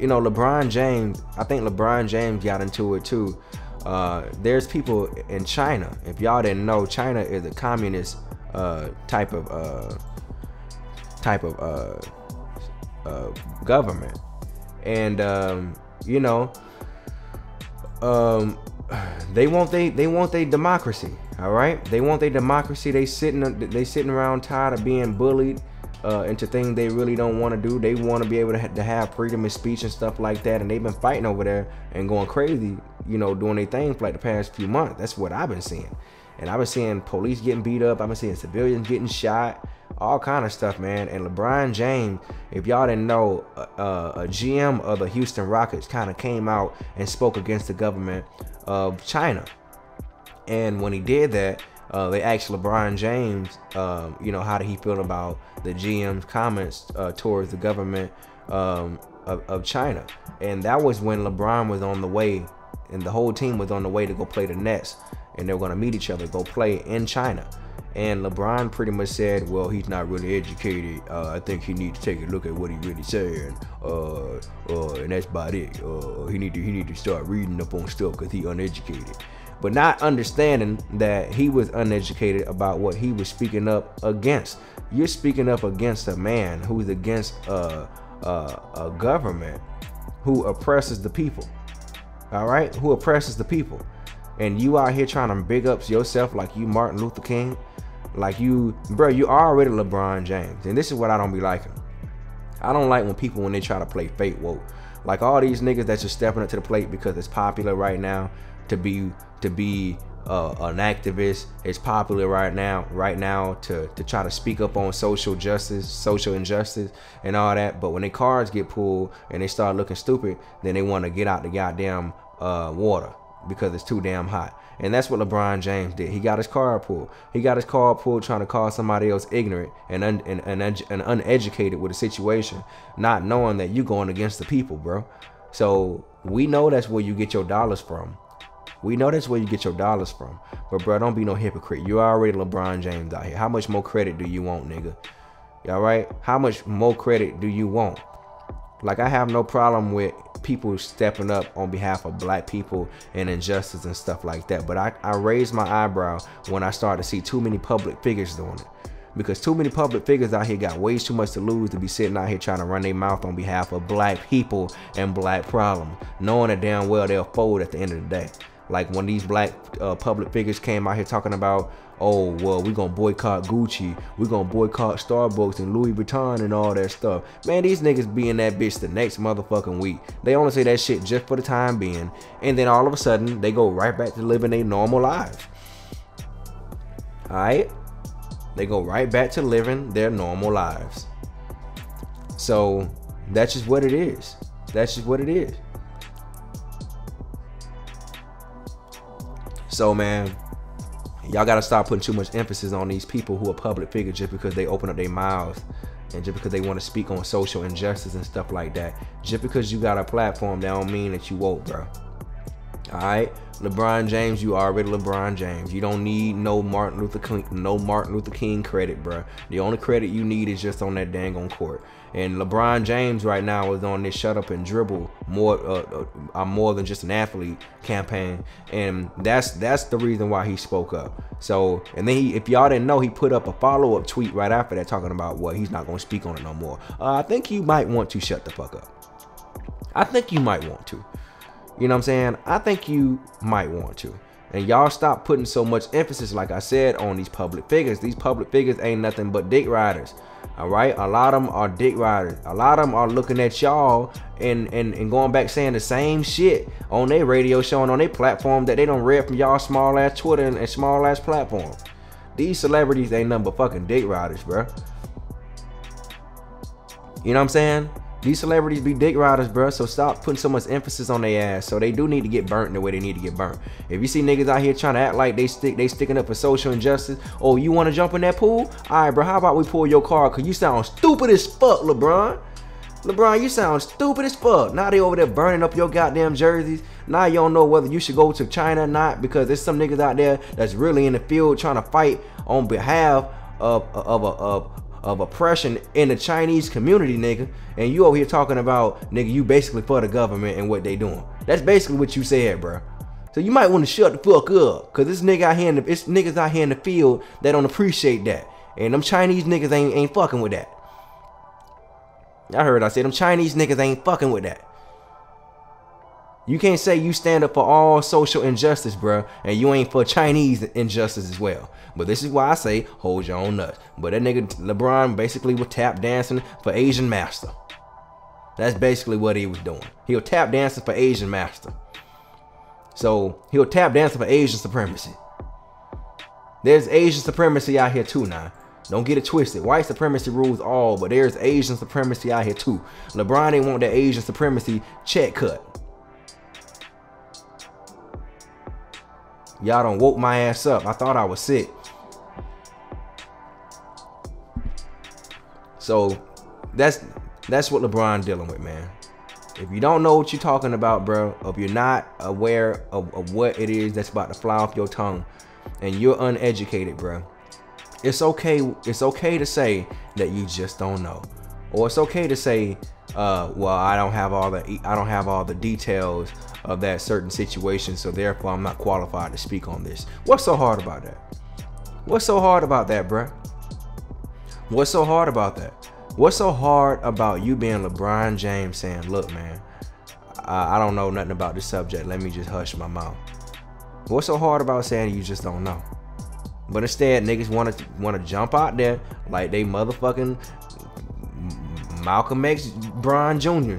You know, LeBron James, I think LeBron James got into it too. There's people in China, if y'all didn't know, China is a communist type of government. And you know, they want their democracy. All right, they want their democracy. They sitting around tired of being bullied into things they really don't want to do. They want to be able to have freedom of speech and stuff like that. And they've been fighting over there and going crazy, you know, doing their thing for like the past few months. That's what I've been seeing. And I've been seeing police getting beat up. I've been seeing civilians getting shot, all kind of stuff, man. And LeBron James, if y'all didn't know, a GM of the Houston Rockets kind of came out and spoke against the government of China. And when he did that, they asked LeBron James, you know, how did he feel about the GM's comments towards the government of China. And that was when LeBron was on the way and the whole team was on the way to go play the Nets. And they were going to meet each other, go play in China. And LeBron pretty much said, well, he's not really educated. I think he needs to take a look at what he really said. And that's about it. He need to start reading up on stuff because he's uneducated. But not understanding that he was uneducated about what he was speaking up against. You're speaking up against a man who's against a government who oppresses the people. All right, who oppresses the people. And you out here trying to big up yourself like you Martin Luther King, like you, bro, you already LeBron James. And this is what I don't be liking. I don't like when people, when they try to play fake woke. Like all these niggas that's just stepping up to the plate because it's popular right now to be an activist. It's popular right now to try to speak up on social justice, social injustice and all that. But when their cards get pulled and they start looking stupid, then they want to get out the goddamn water because it's too damn hot. And that's what LeBron James did. He got his card pulled. He got his card pulled trying to call somebody else ignorant and uneducated with a situation, not knowing that you're going against the people, bro. So we know that's where you get your dollars from. We know that's where you get your dollars from. But bro, don't be no hypocrite. You're already LeBron James out here. How much more credit do you want, nigga? All right? How much more credit do you want? Like, I have no problem with people stepping up on behalf of black people and injustice and stuff like that. But I raised my eyebrow when I started to see too many public figures doing it. Because too many public figures out here got way too much to lose to be sitting out here trying to run their mouth on behalf of black people and black problems, knowing that damn well they'll fold at the end of the day. Like when these black public figures came out here talking about, oh, well, we're going to boycott Gucci. We're going to boycott Starbucks and Louis Vuitton and all that stuff. Man, these niggas be in that bitch the next motherfucking week. They only say that shit just for the time being. And then all of a sudden, they go right back to living their normal lives. All right? They go right back to living their normal lives. So that's just what it is. That's just what it is. So, man, y'all got to stop putting too much emphasis on these people who are public figures just because they open up their mouths and just because they want to speak on social injustice and stuff like that. Just because you got a platform, that don't mean that you woke, bro. All right? LeBron James, you already LeBron James. You don't need no Martin Luther King credit, bro. The only credit you need is just on that dang on court. And LeBron James right now is on this shut up and dribble more I'm more than just an athlete campaign, and that's the reason why he spoke up. So, and then he, if y'all didn't know, he put up a follow-up tweet right after that talking about what, well, he's not going to speak on it no more. I think you might want to shut the fuck up. I think you might want to. You know what I'm saying? I think you might want to. And y'all stop putting so much emphasis, like I said, on these public figures. These public figures ain't nothing but dick riders. All right? A lot of them are dick riders. A lot of them are looking at y'all and going back saying the same shit on their radio show and on their platform that they done read from y'all small ass Twitter and small ass platform. These celebrities ain't nothing but fucking dick riders, bro. You know what I'm saying? These celebrities be dick riders, bro. So stop putting so much emphasis on their ass. So they do need to get burnt the way they need to get burnt. If you see niggas out here trying to act like they sticking up for social injustice. Oh, you want to jump in that pool? All right, bro. How about we pull your car? Cause you sound stupid as fuck, LeBron. LeBron, you sound stupid as fuck. Now they over there burning up your goddamn jerseys. Now you don't know whether you should go to China or not because there's some niggas out there that's really in the field trying to fight on behalf of of oppression in the Chinese community, nigga, and you over here talking about, nigga, you basically for the government and what they doing. That's basically what you said, bro. So you might want to shut the fuck up, cause this nigga out here in the, it's niggas out here in the field that don't appreciate that, and them Chinese niggas ain't fucking with that. I heard I said them Chinese niggas ain't fucking with that. You can't say you stand up for all social injustice, bro, and you ain't for Chinese injustice as well. But this is why I say hold your own nuts. But that nigga LeBron basically was tap dancing for Asian Master. That's basically what he was doing. He was tap dancing for Asian Master. So he'll tap dancing for Asian supremacy. There's Asian supremacy out here too now. Don't get it twisted. White supremacy rules all, but there's Asian supremacy out here too. LeBron didn't want that Asian supremacy check cut. Y'all done woke my ass up. I thought I was sick. So that's what LeBron dealing with, man. If you don't know what you're talking about, bro, if you're not aware of what it is that's about to fly off your tongue, and you're uneducated, bro, it's okay. It's okay to say that you just don't know, or it's okay to say, well, I don't have all the details of that certain situation, so therefore I'm not qualified to speak on this. What's so hard about that? What's so hard about that, bro? What's so hard about that? What's so hard about you being LeBron James saying, look, man, I don't know nothing about this subject. Let me just hush my mouth. What's so hard about saying you just don't know? But instead, niggas want to jump out there like they motherfucking Malcolm X, Bron Jr.